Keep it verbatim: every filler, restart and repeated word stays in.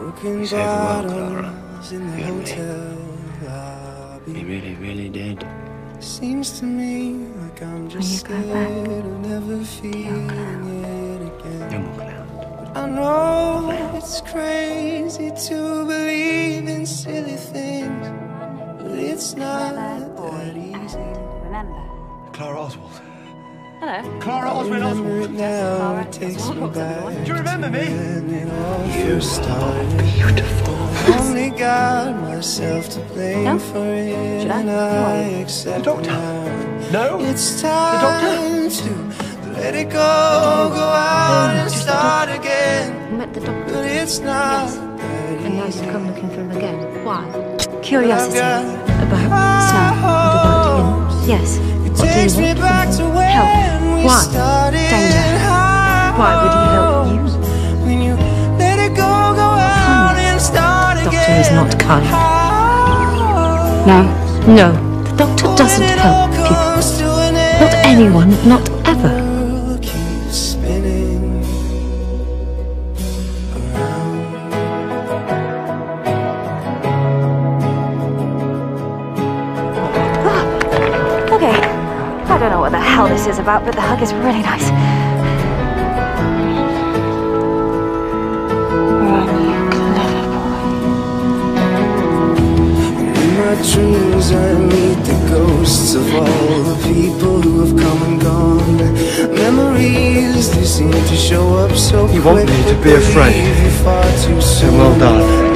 You saved the world, Clara. You and me. He really, really did. Seems to me like I'm just scared of never feeling it again. No more cloud. I know it's crazy to believe in silly things, but it's not that easy. Remember. Clara Oswald. Hello. Clara Oswald Oswald. Now it takes me back. Do you remember me? You are beautiful. I only got myself to blame no? for it, Should I? and I accept the doctor. Now. No. It's time to let it go, go out and start again. Met the doctor. But it's not. Yes. And now you come looking for him again. Why? Curiosity about snow and about him. Yes. What do you want back to when help? Why? Danger. Why would he help you? When you let it go, go out and start again. The doctor is not kind. No, no. The doctor doesn't help people. Not anyone, not ever. Keep spinning around. Okay. I don't know what the hell this is about, but the hug is really nice. In my dreams I meet the ghosts of all the people who have come and gone. Memories, they seem to show up so quick. You want me to be afraid? Then well done.